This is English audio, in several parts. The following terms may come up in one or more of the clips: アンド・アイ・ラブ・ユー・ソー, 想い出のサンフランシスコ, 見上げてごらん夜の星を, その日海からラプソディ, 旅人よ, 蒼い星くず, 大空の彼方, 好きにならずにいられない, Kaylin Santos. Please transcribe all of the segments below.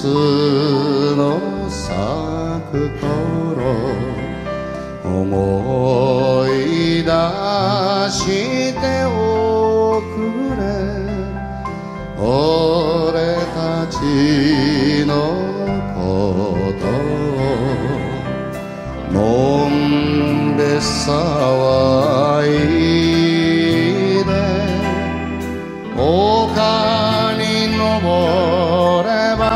スの咲く頃思い出しておくれ、俺たちのことを飲んで騒いで丘に登れば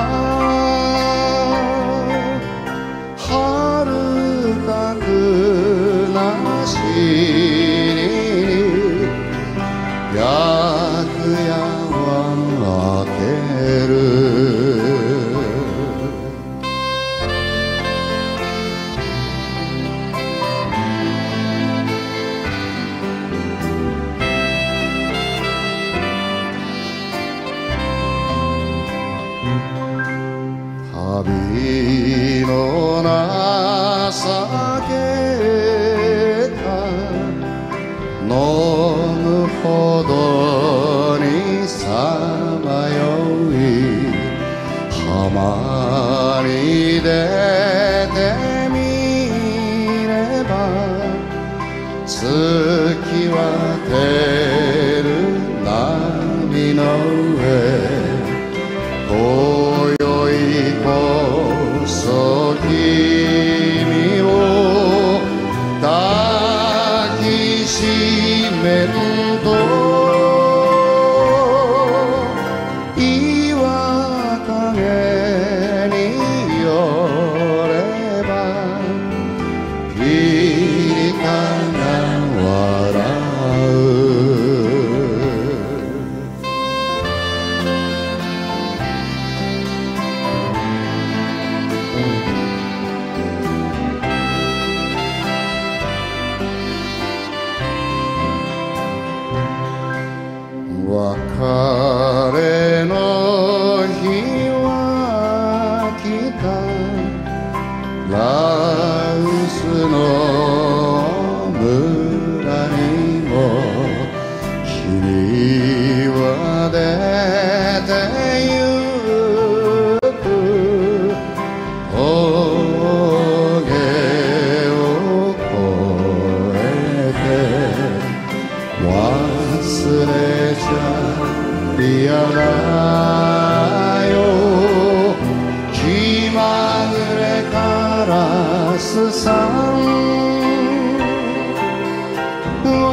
旅の情けが飲むほどにさまよい浜に出てみれば月は照る波の上海に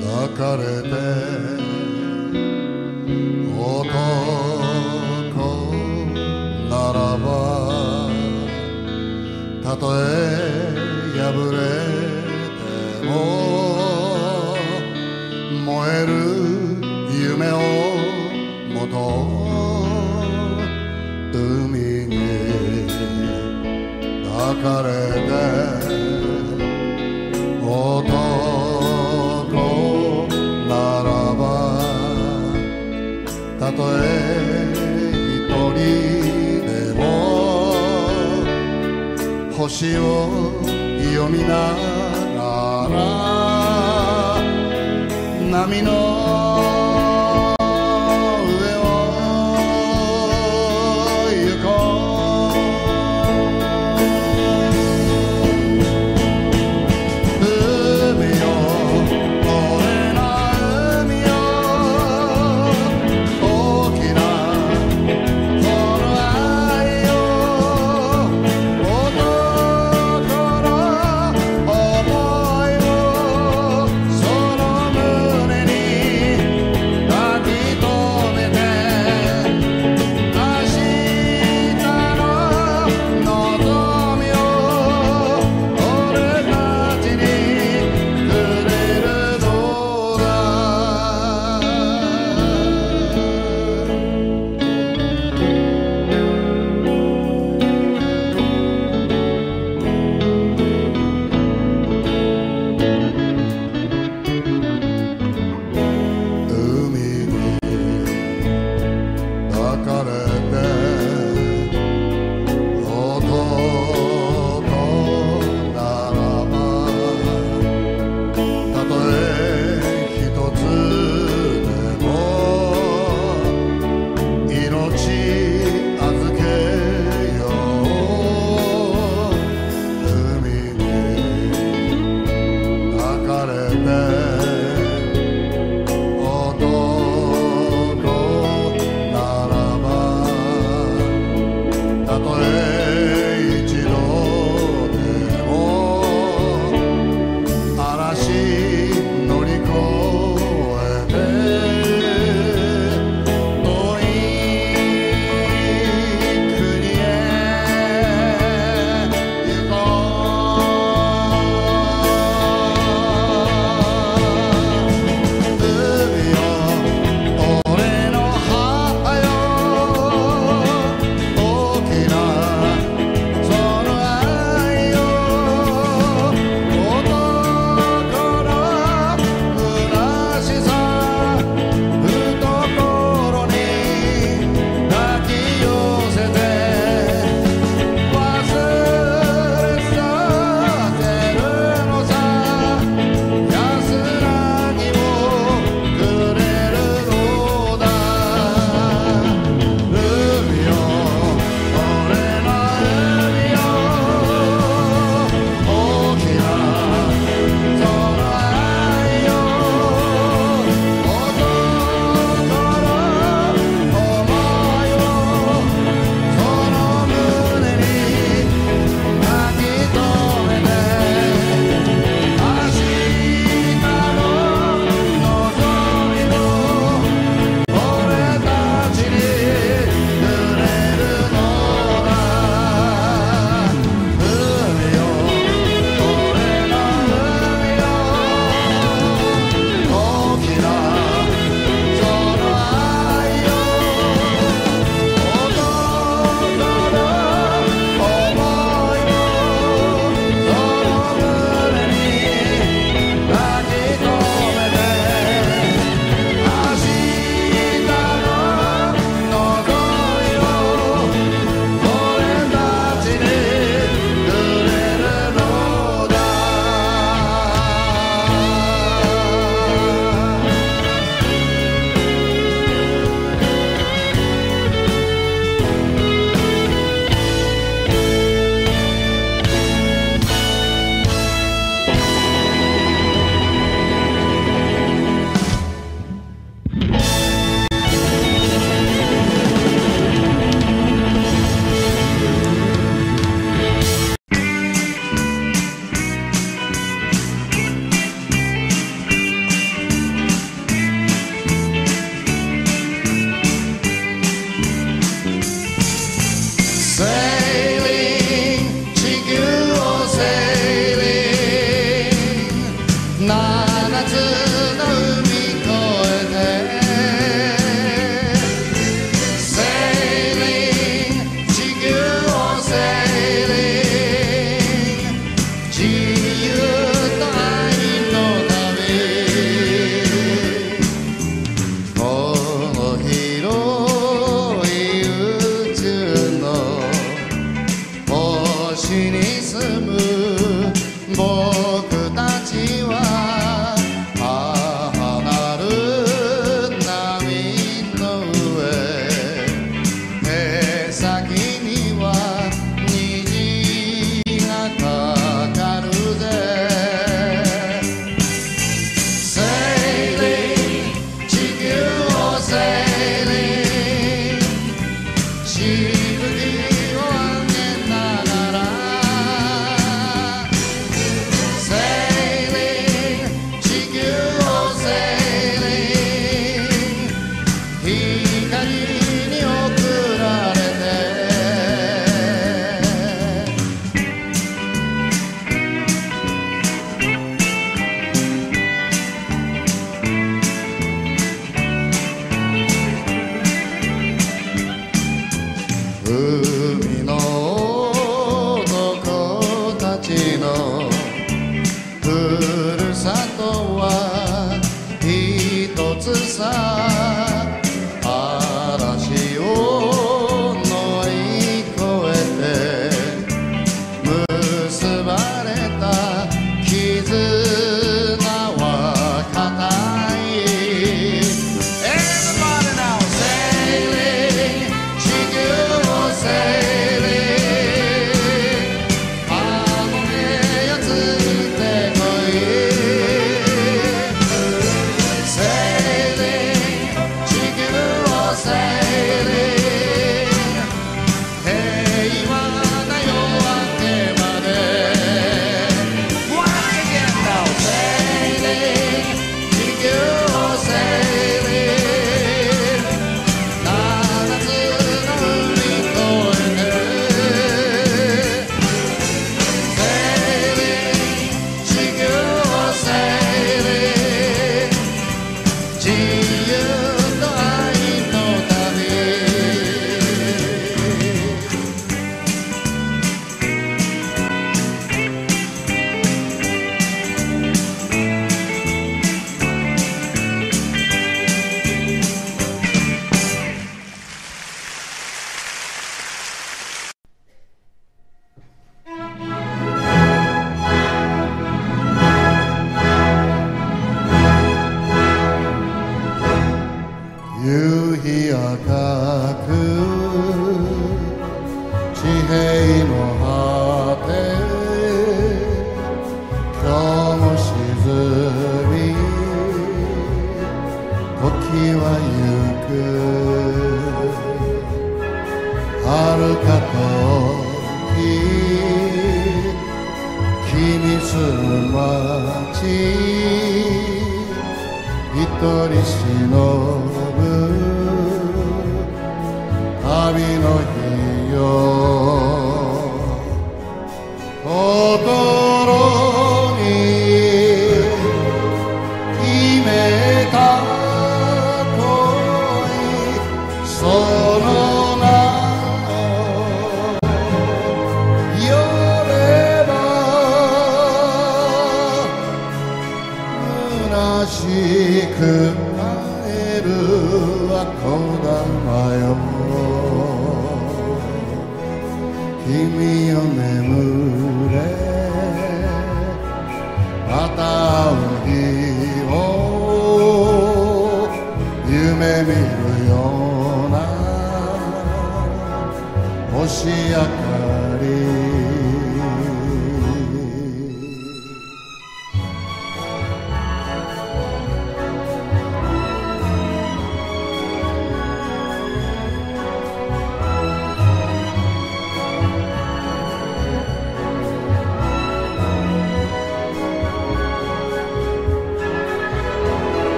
抱かれて男ならばたとえ破れても燃える夢をもと海に抱かれて男ならばたとえ一人でも星を読みながら波の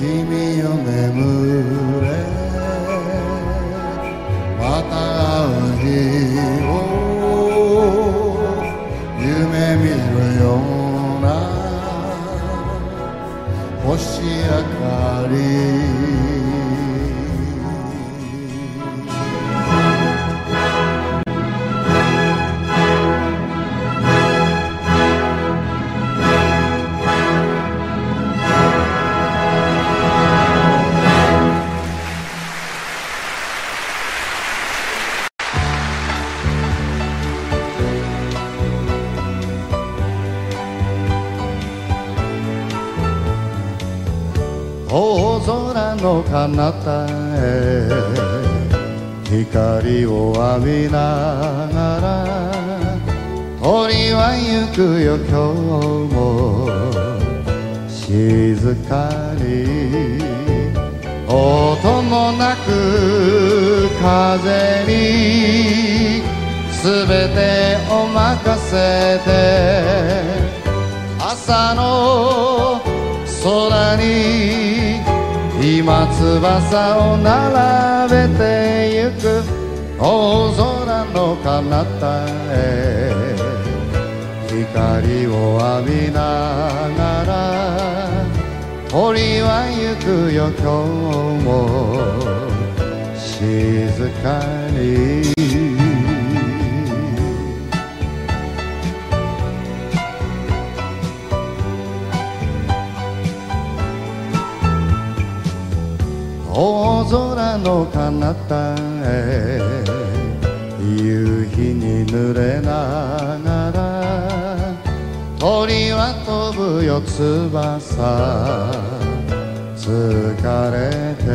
君よ眠れ、また会う日を夢見るような星明かり。の彼方へ光を浴びながら鳥は行くよ、今日も静かに音もなく風に全てお任せで朝の空に今翼を並べてゆく。大空の彼方へ光を浴びながら鳥は行くよ、今日も静かに。大空の彼方へ夕日に濡れながら鳥は飛ぶよ、翼疲れて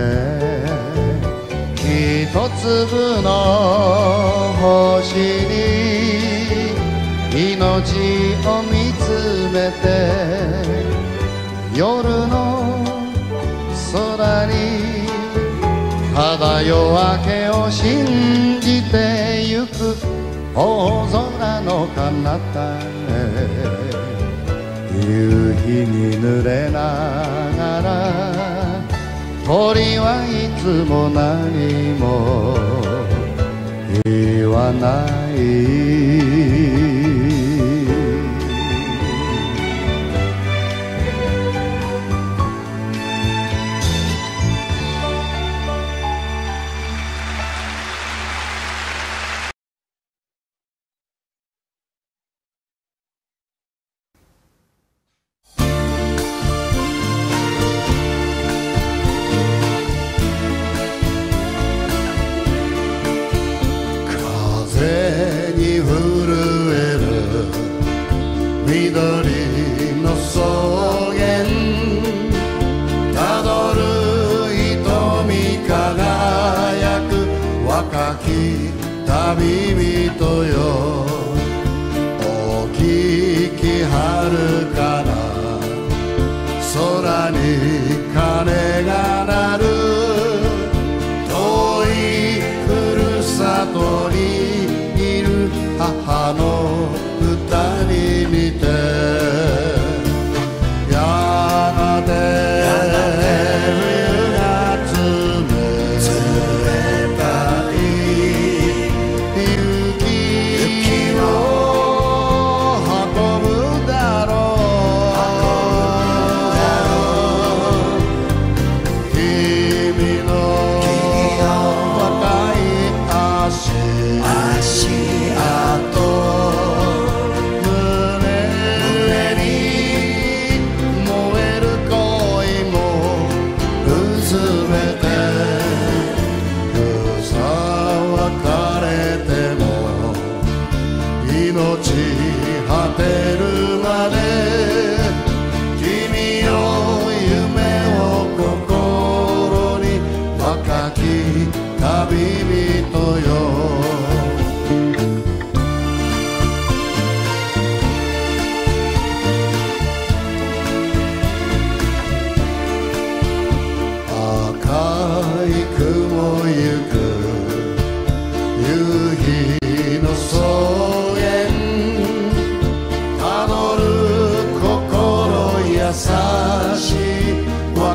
一粒の星に命を見つめて夜の空にただ夜明けを信じてゆく。大空の彼方へ夕日に濡れながら鳥はいつも何も言わない。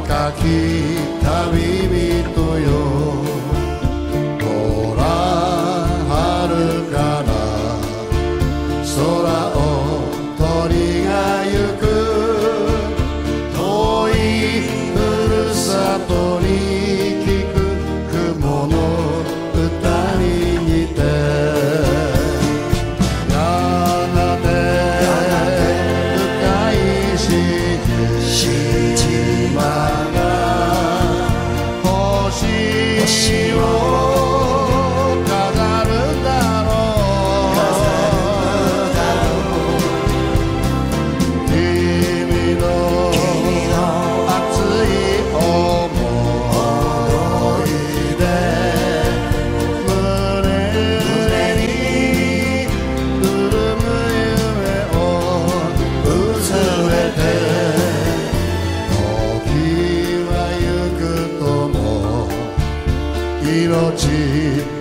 かき旅人よ、ほら遥かな空を鳥が行く、遠いふるさとに聞く雲の歌に似て、やがて深い島が星を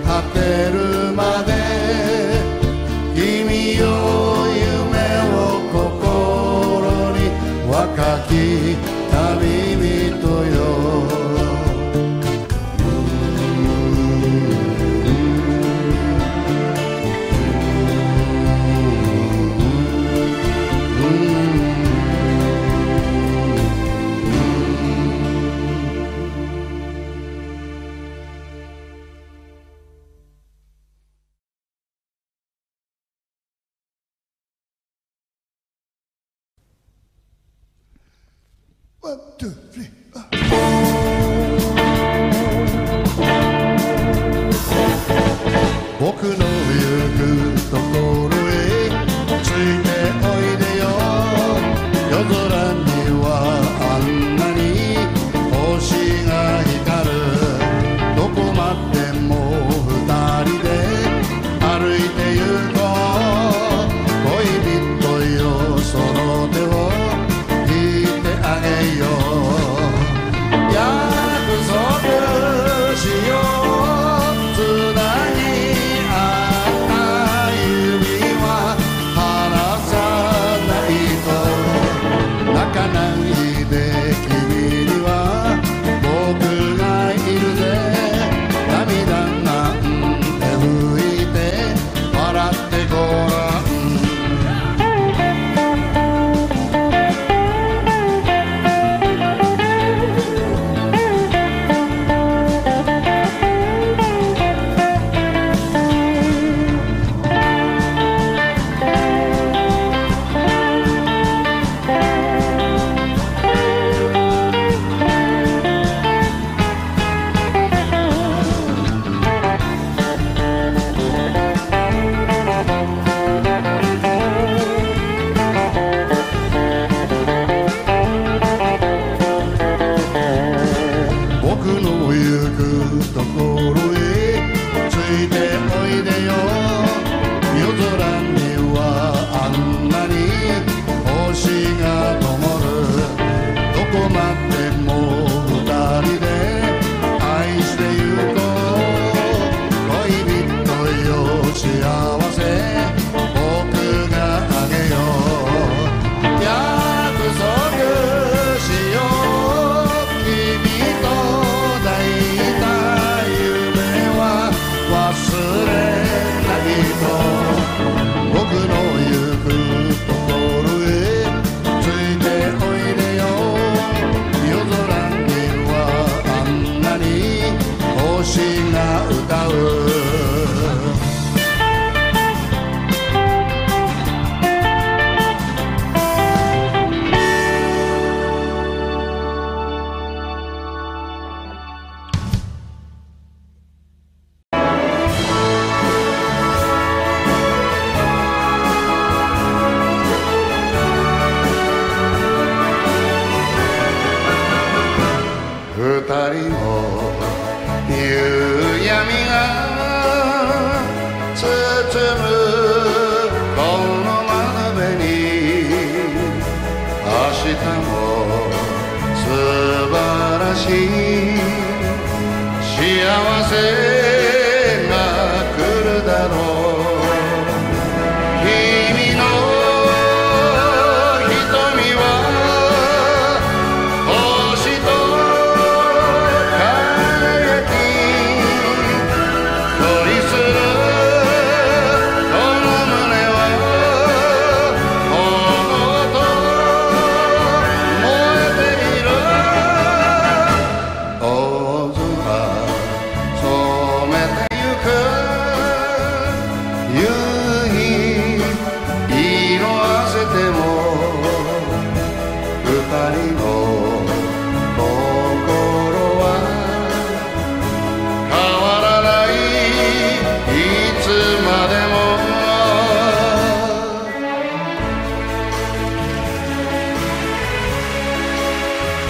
果てるまで、君よ夢を心に、若き旅人よ。僕の行くところへついておいでよ、夜空にはあんなに星が光る、どこまでも二人で歩いてゆこう、恋人よその手を引いてあげよう、約束しよう、つない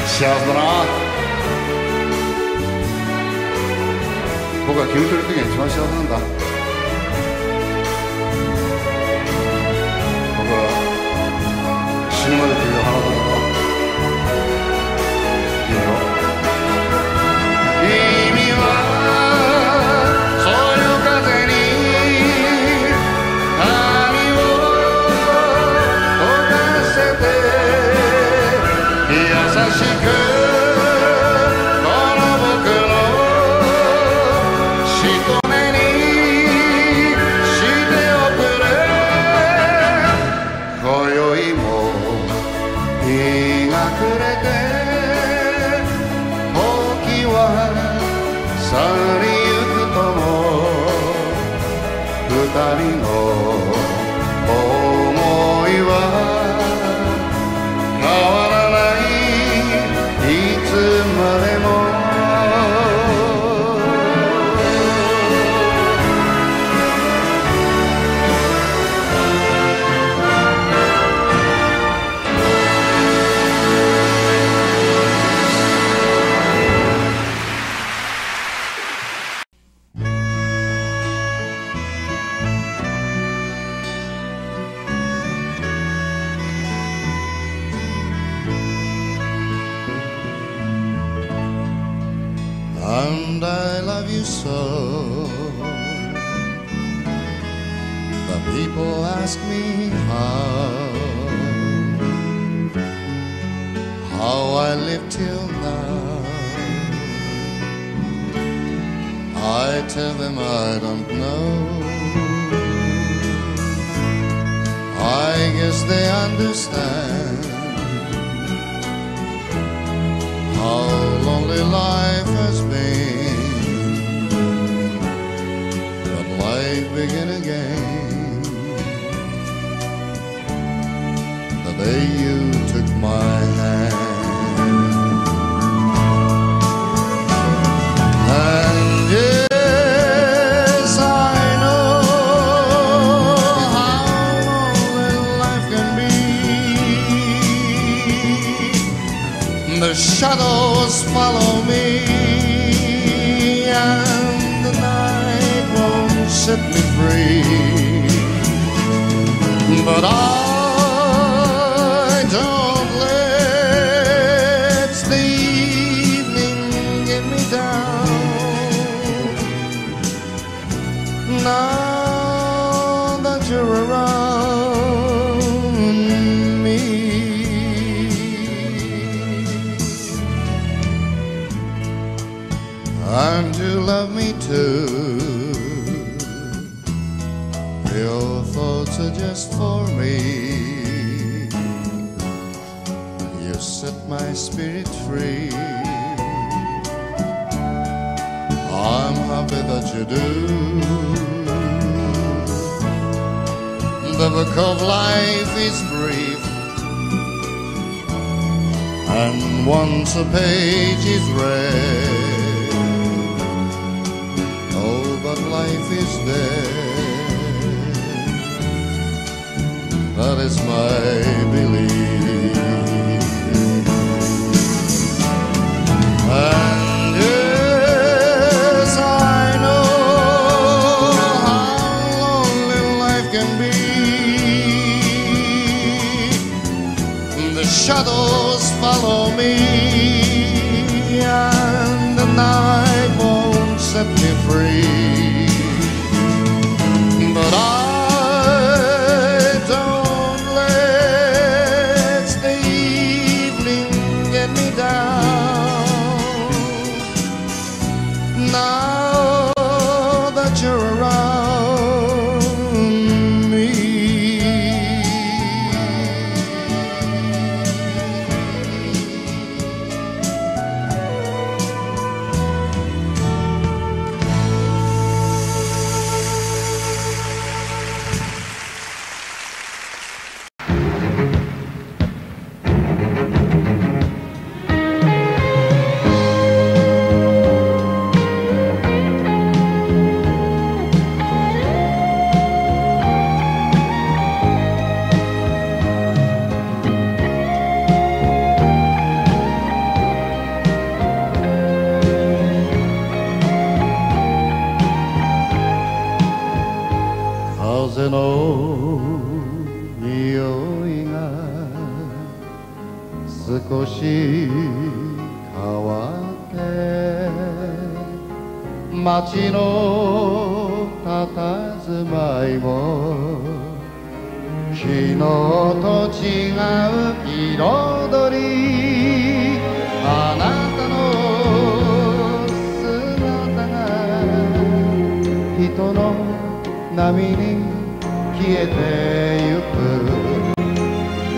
幸せだな。僕は君といる時が一番幸せなんだ。僕は死ぬまで君の花束と君の意味はAnd I love you so. The people ask me how I live till now. I tell them I don't know. I guess they understand how lonely life has been, but life began again the day you took my hand. And yes, I know how lonely life can be. The shadow follow me, and the night won't set me free. But I don't let the evening get me down. Now that you're around me, and you love me too. Your thoughts are just for me. You set my spirit free. I'm happy that you do. The book of life is brief, and once a page is read, life is there. That is my belief. And yes, I know how lonely life can be. The shadows follow me, and the night won't set me free. But I don't let 少し変わって街の佇まいも昨日と違う彩りあなたの姿が人の波に消えてゆく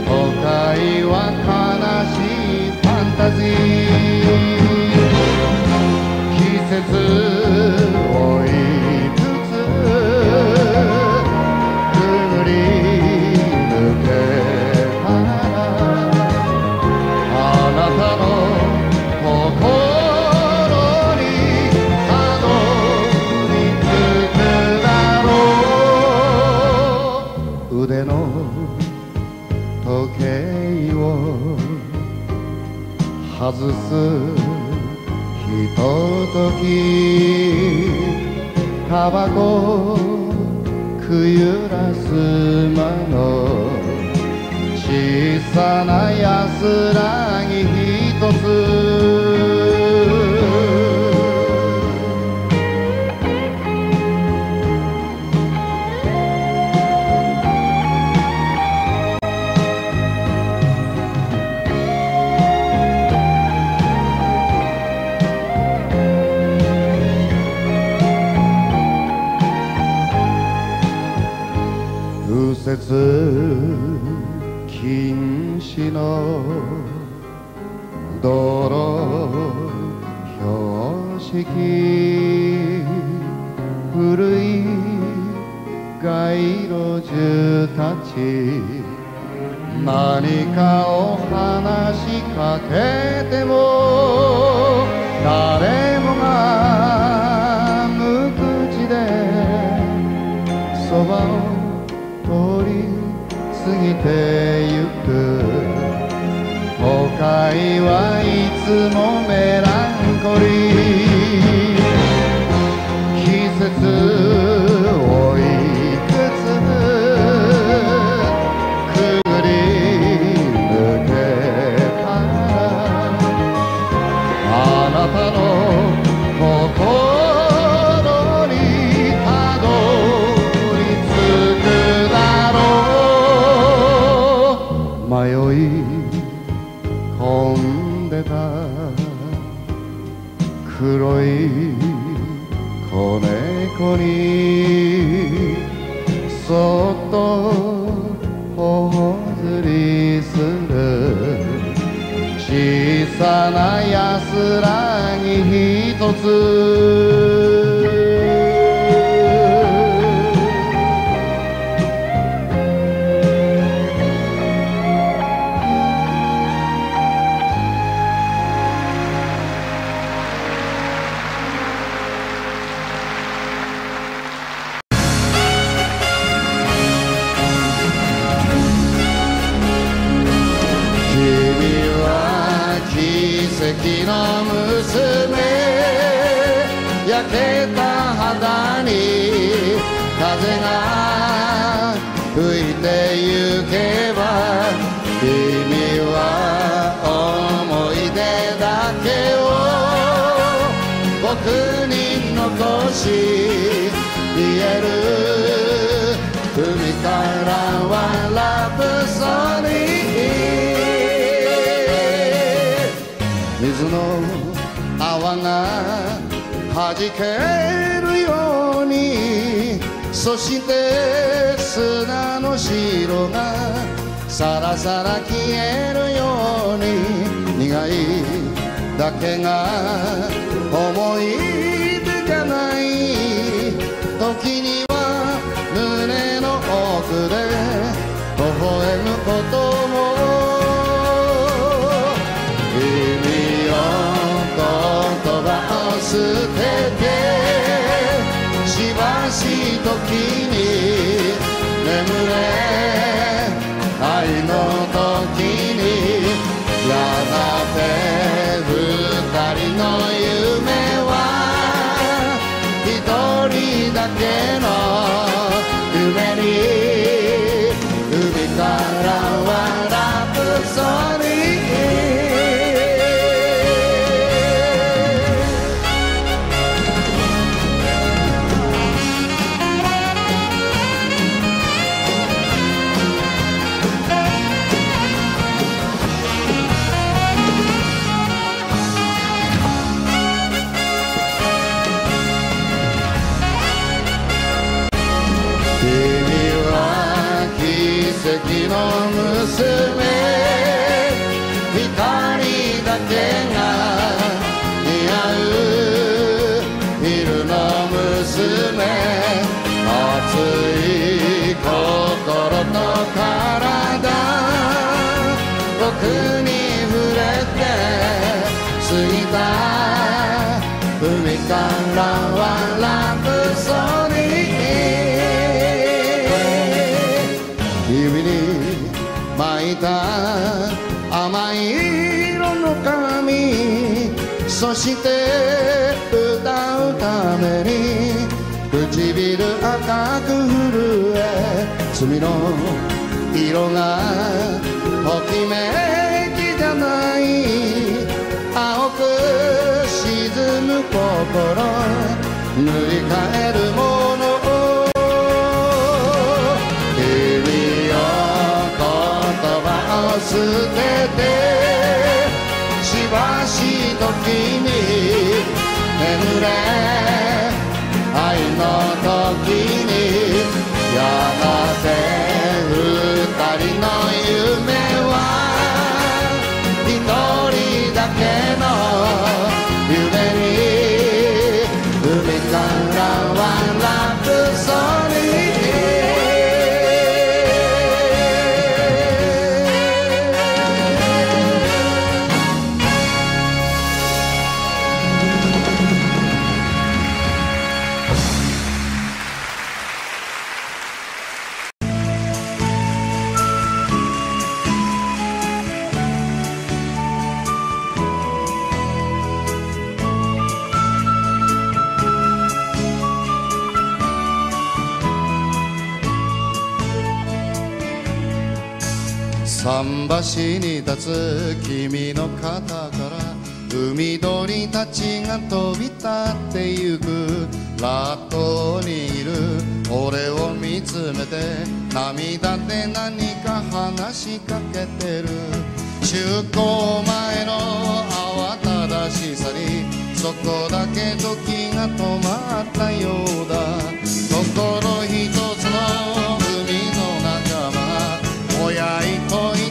都会は悲しいファンタジー季節追い腕の時計を外すひとときタバコくゆらす間の小さな安らぎひとつ右折禁止の道路標識古い街路樹たち何かを話しかけても誰もが無口でそばを通り過ぎてゆく都会はいつもメランコリー季節をいくつくぐり抜けたあなたの心黒い子猫にそっと頬ずりする小さな安らぎひとつ言える海からはラブソング水の泡がはじけるようにそして砂の白がさらさら消えるように苦いだけが思い時には胸の奥で微笑むことも君を言葉を捨ててしばし時に眠れ愛の時にやがて二人の夢だけの夢に海からはラブソングそして歌うために唇赤く震え罪の色がときめきじゃない青く沈む心塗り替えるものを君よ言葉を捨ててしばし時に眠れ愛の時にやがて二人の夢は一人だけの夢に海からはラプソディ桟橋に立つ君の肩から海鳥たちが飛び立ってゆくラ島にいる俺を見つめて涙で何か話しかけてる就航前の慌ただしさにそこだけ時が止まったようだ心一つの海の仲間親一人「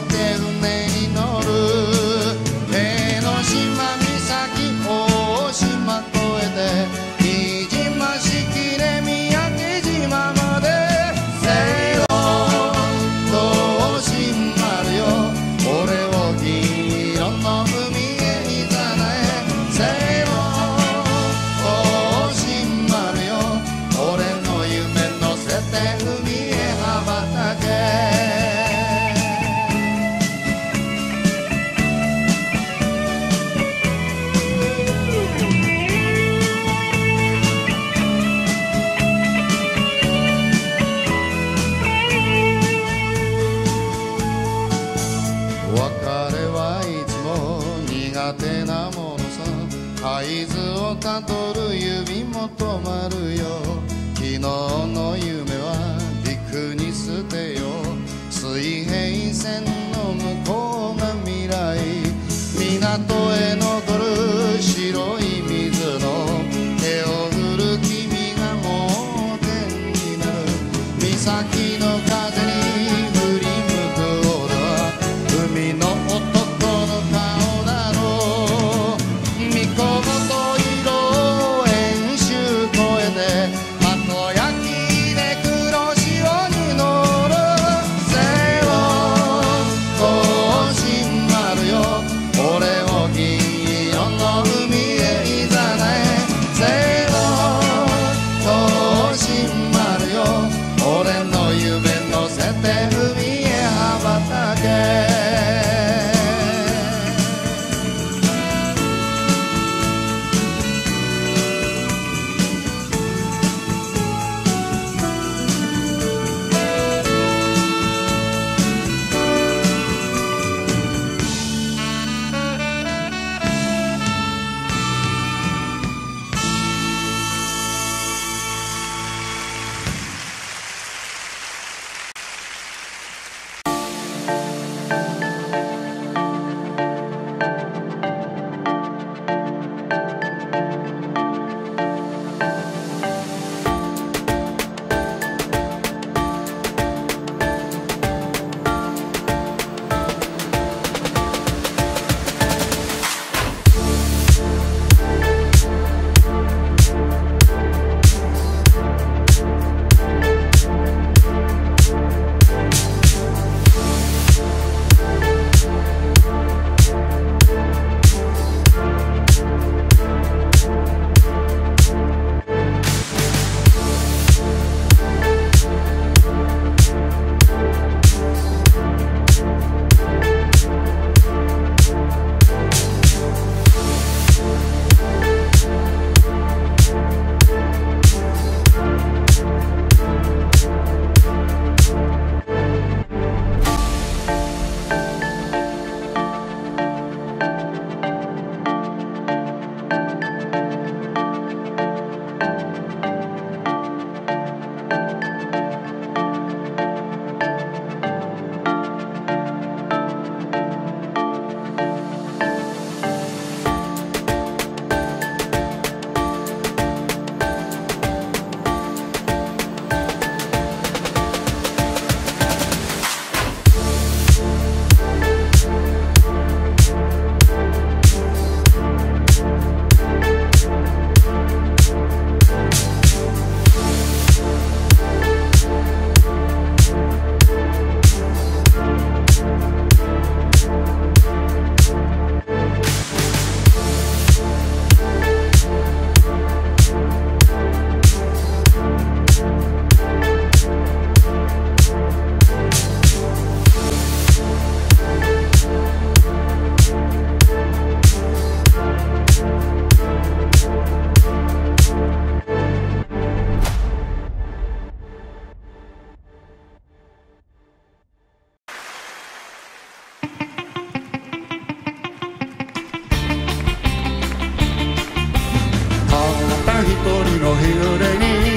の日暮れに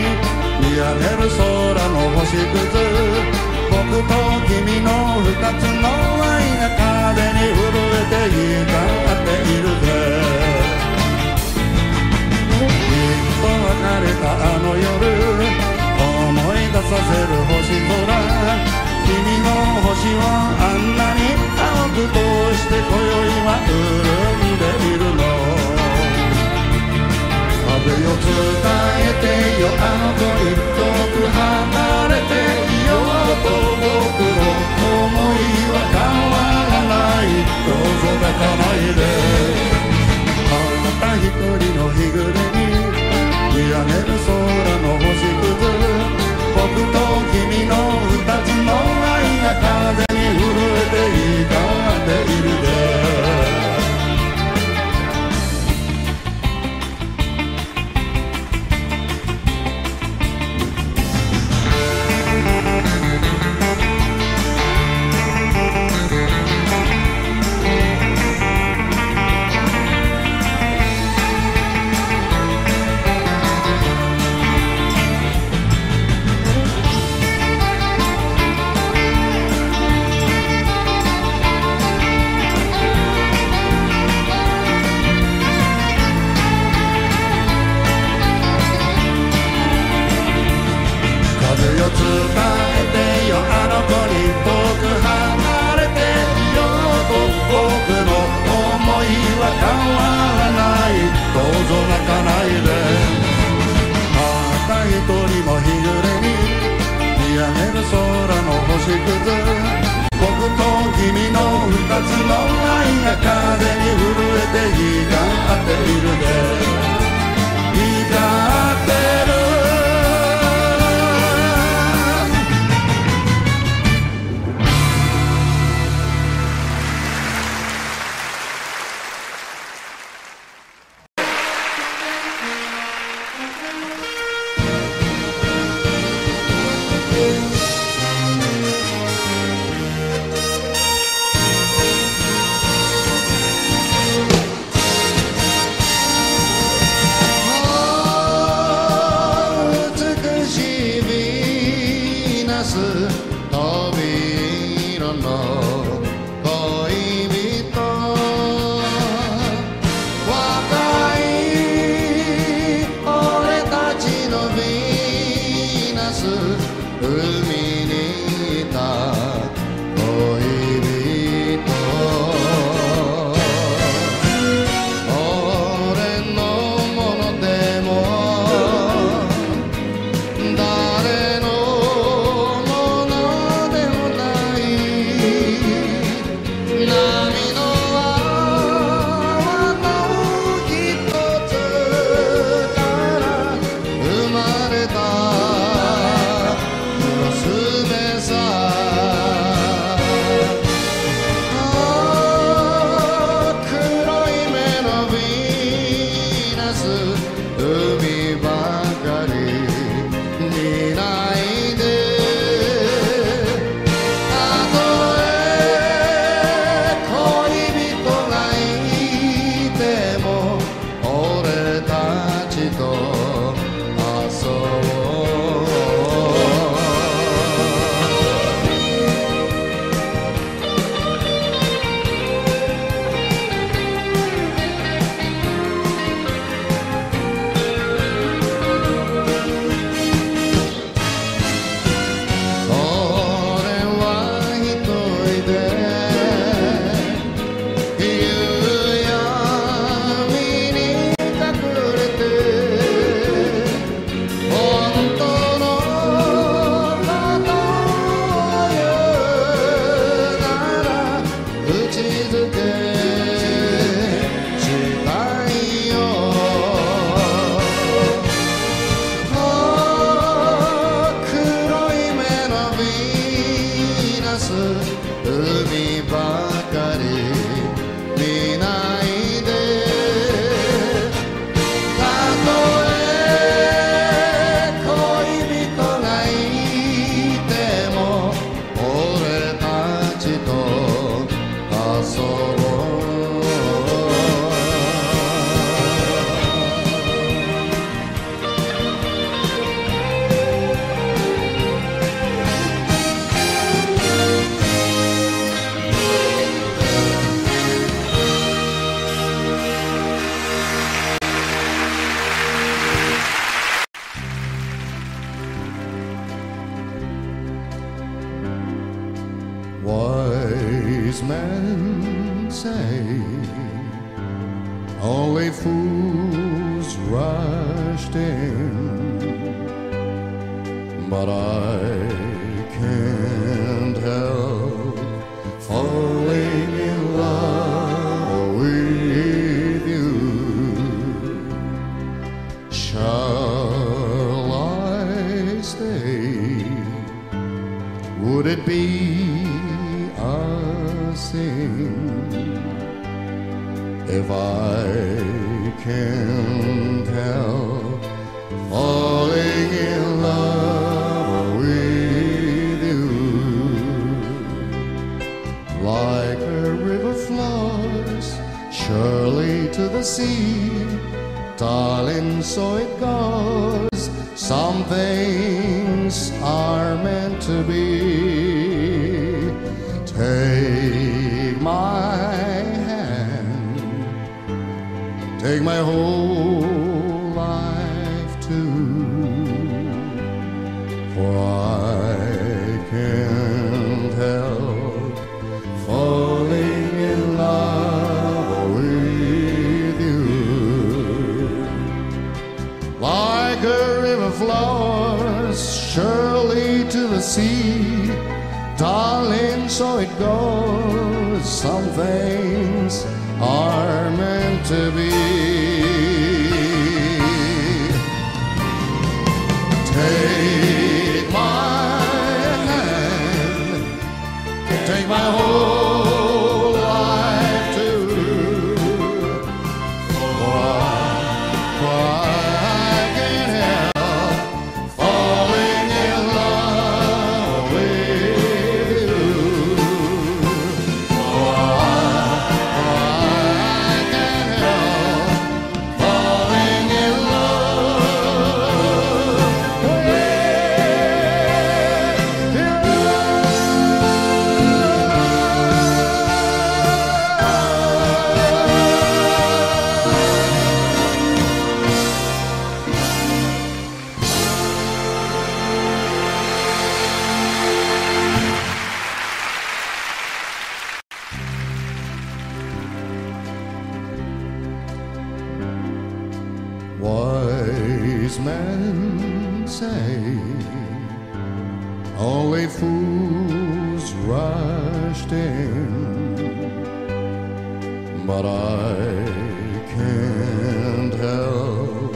見上げる空の星屑、僕と君の二つの愛が風に震えて光っているぜ。きっと別れたあの夜、思い出させる星空、君の星はあんなに青く、どうして今宵は潤んでいるの。風よ伝えてよあの恋、遠く離れていようと、僕の想いは変わらない、どうぞ泣かないで。あなた一人の日暮れに見上げる空の星屑、僕と君の二つの愛が風に震えて光っているで。fools rushed in, but I can't help falling in love with you. Shall I stay? Would it be a sin if I can't help falling in love with you? Like a river flows surely to the sea, darling, so it goes. Some things are meant to be. Take my hand, take my whole life too, for I can't help falling in love with you. Like a river flows surely to the sea, darling, so it goes. Some things are meant to be. Take my hand, take my whole life too, for I can't help falling in love with you. For I can't help falling in love with Wise men say only fools rushed in, but I can't help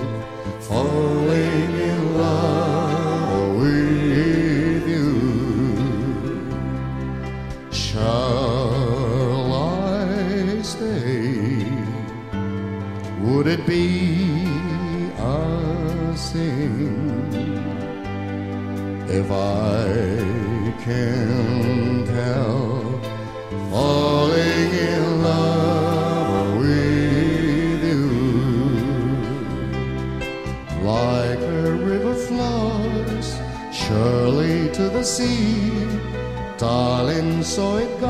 falling in love with you. Shall I stay? Would it be a sin if I can't help falling in love with you? Like a river flows surely to the sea, darling, so it goes.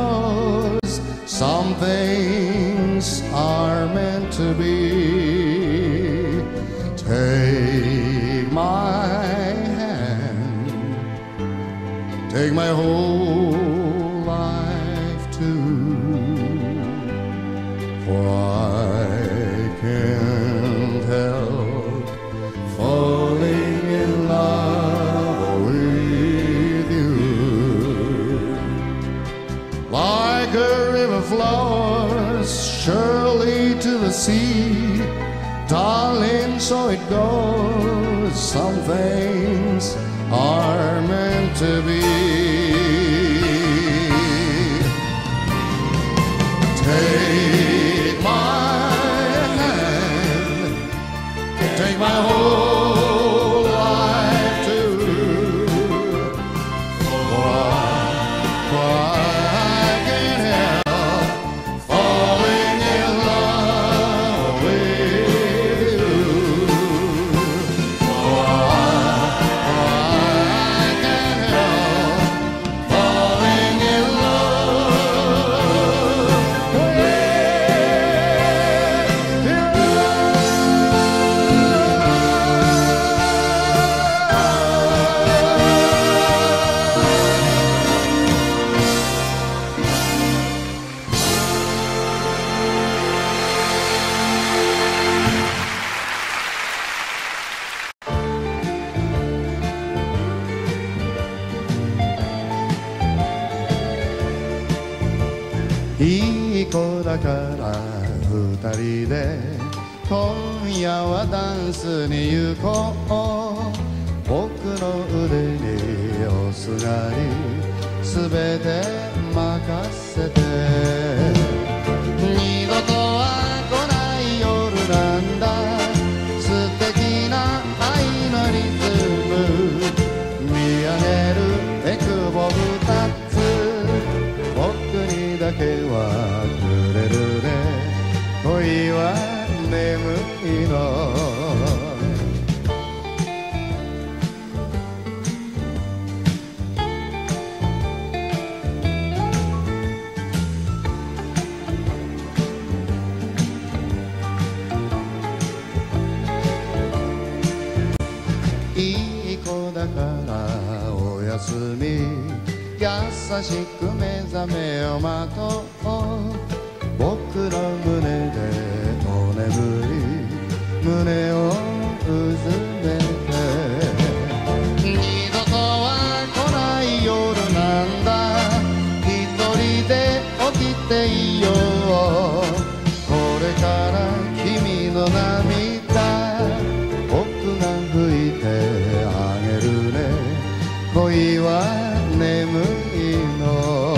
Some things are meant to be. Take my hand, take my whole life too, for I can't help falling in love with you. Like a river flows surely to the sea, darling, so it goes. Some things are meant to be. Take my hand, take my whole life too, for I can't help falling in love with you. For I can't help falling in love with you. だから二人で今夜はダンスに行こう。僕の腕におすがり全て任せて。二度とは来ない夜なんだ。素敵な愛のリズム見上げるエクボ二つ。だけはくれるね。恋は眠いの。いい子だからおやすみ。優しく目覚めを待とう。僕の胸でお眠り胸をうずめて。二度とは来ない夜なんだ。一人で起きていよう。これから君の涙僕が拭いてあげるね。恋は眠いの。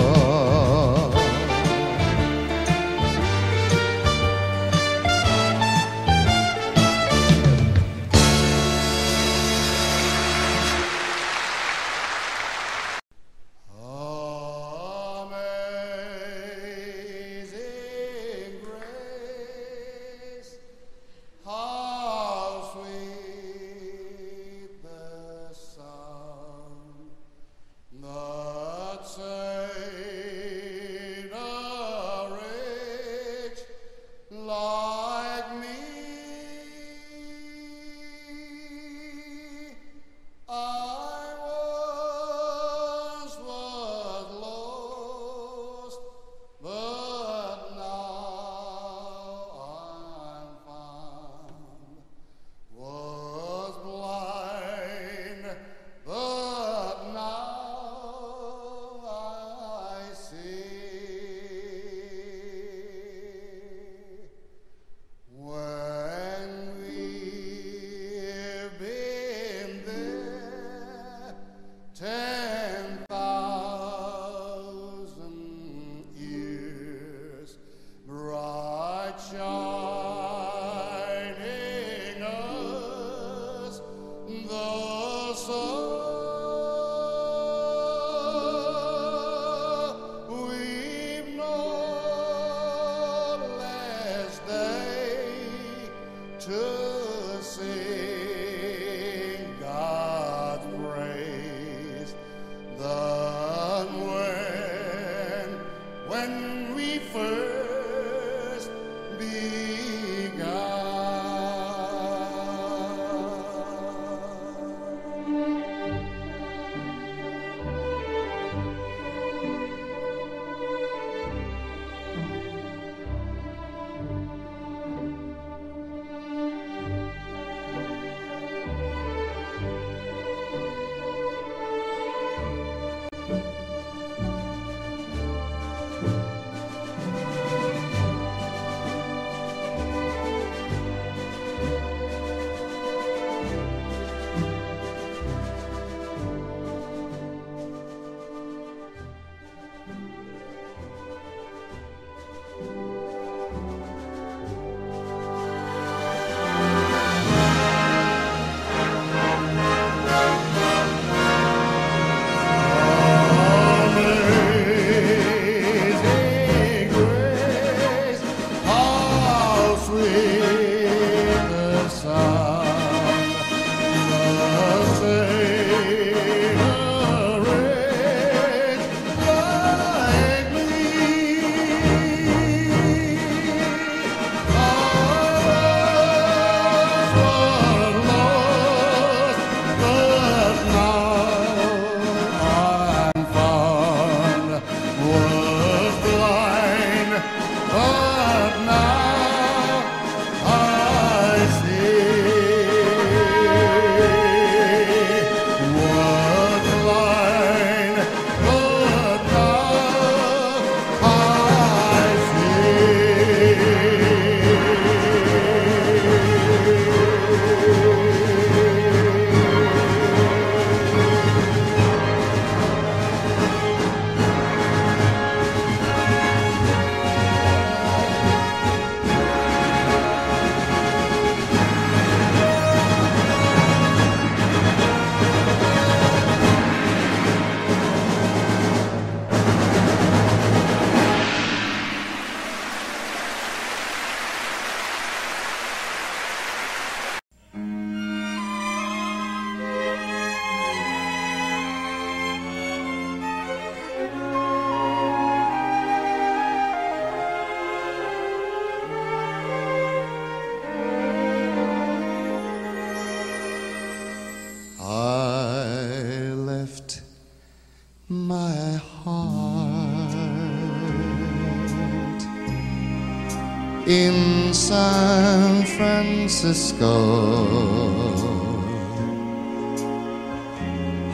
in San Francisco.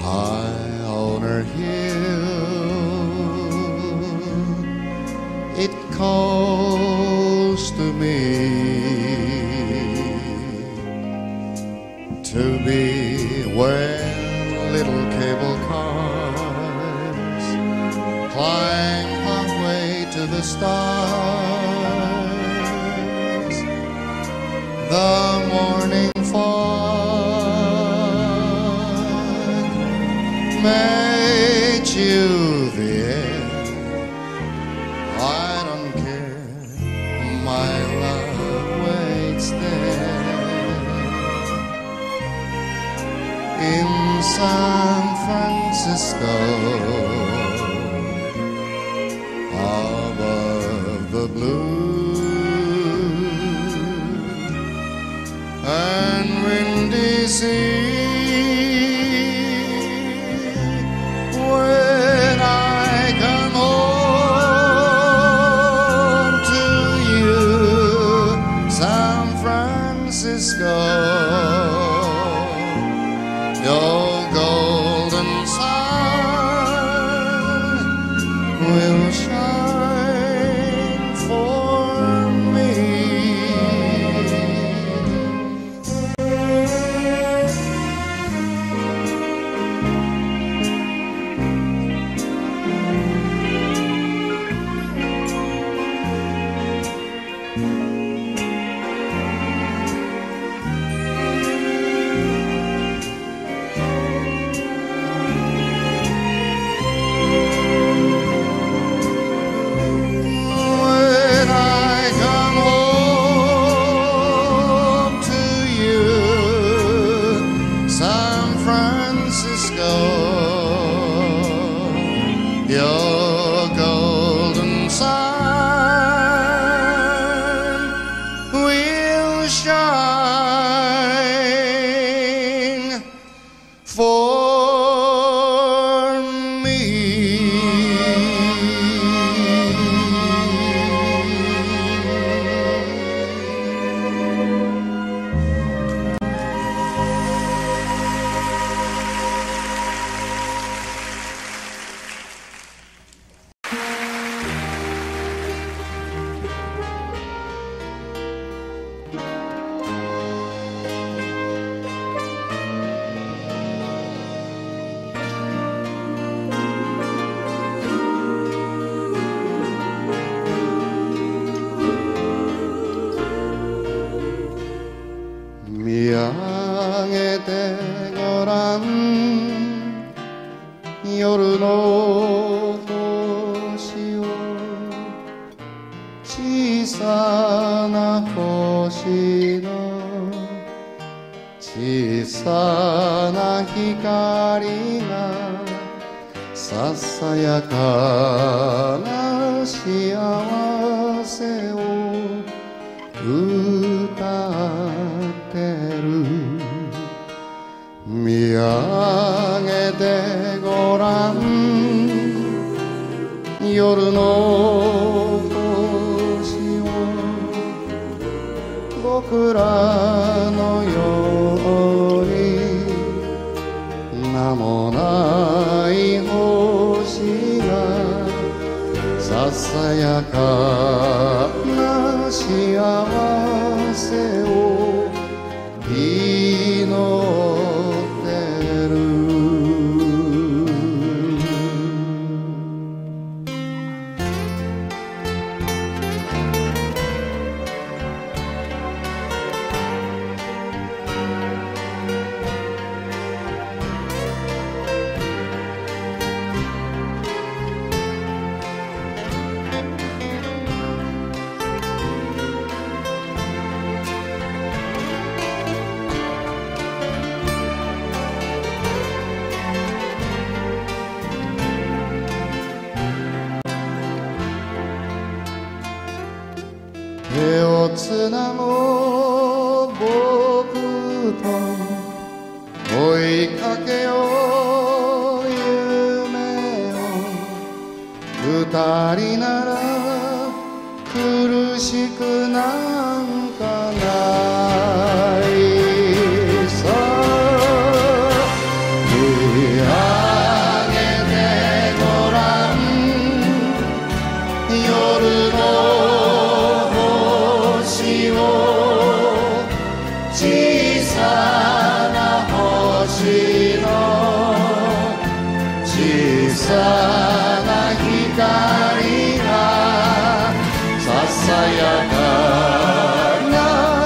High on her hill, it calls to me to be where little cable cars climb halfway to the stars. The morning made you the air. I don't care, my love waits there in San Francisco, above the blue and windy sea. Your golden sun will shine for me. Your golden sun will shine for me.夜の星を小さな星の小さな光がささやかな幸せを歌ってる。見上げてごらん夜の星を僕らのように名もない星がささやかな幸せを祈る。手をつなごう僕と追いかけよう夢を。二人なら苦しくないの小さな光がささやかな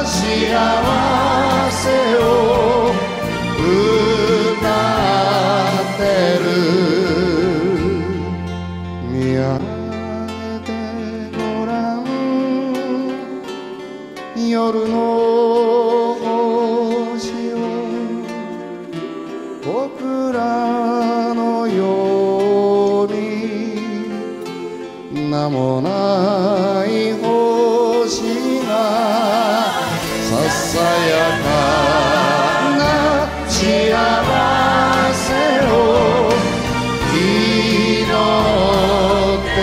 幸せを歌ってる。見上げてごらん、夜の僕らのように名もない星がささやかな幸せを祈って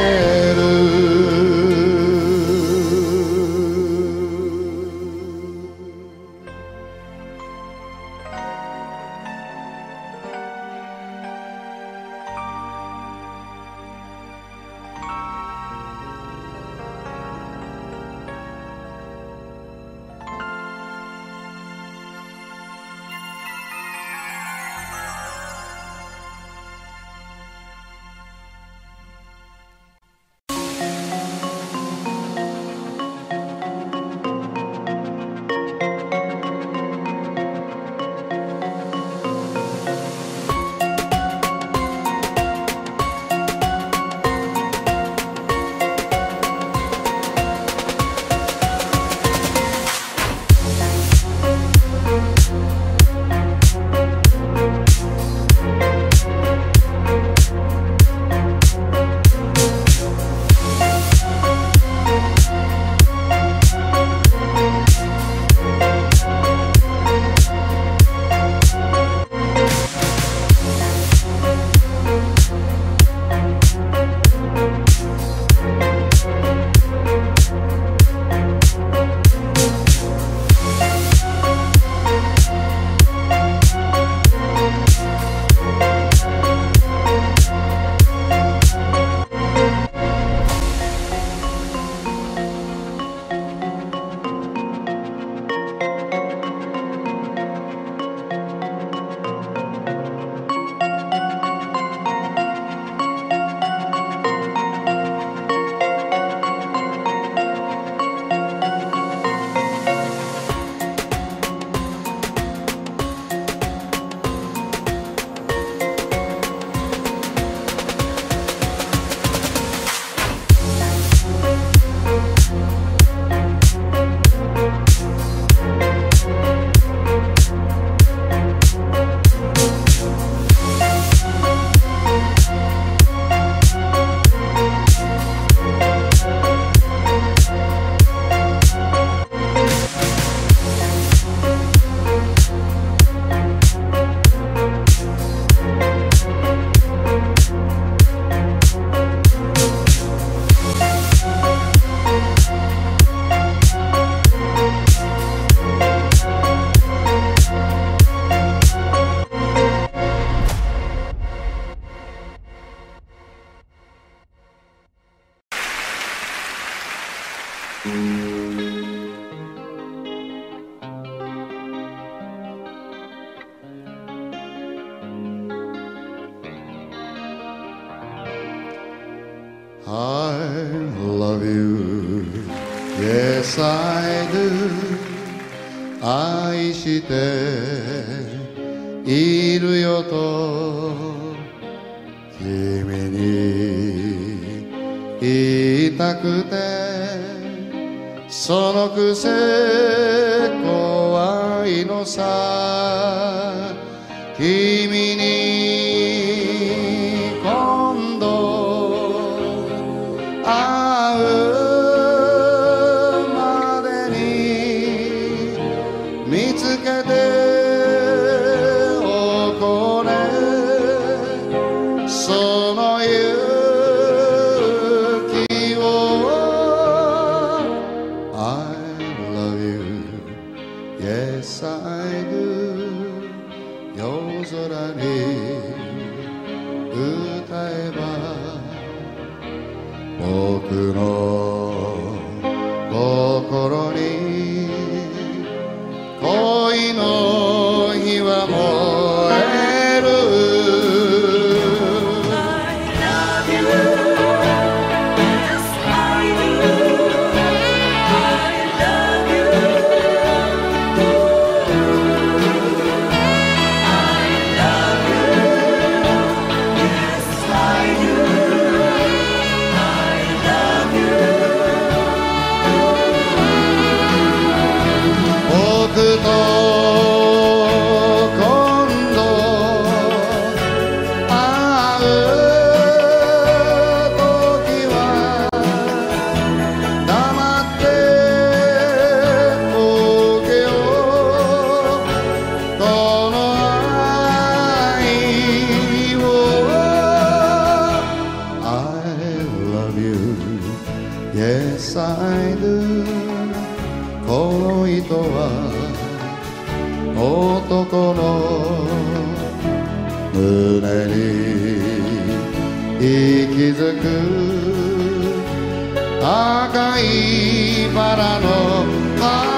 恋の火は燃え男の胸に息づく赤いバラの花。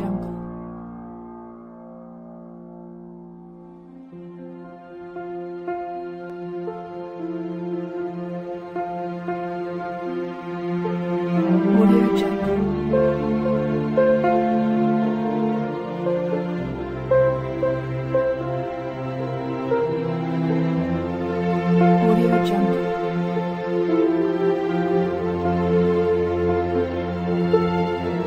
jungle. Audio jungle. Audio jungle. Audio jungle.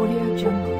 Audio jungle.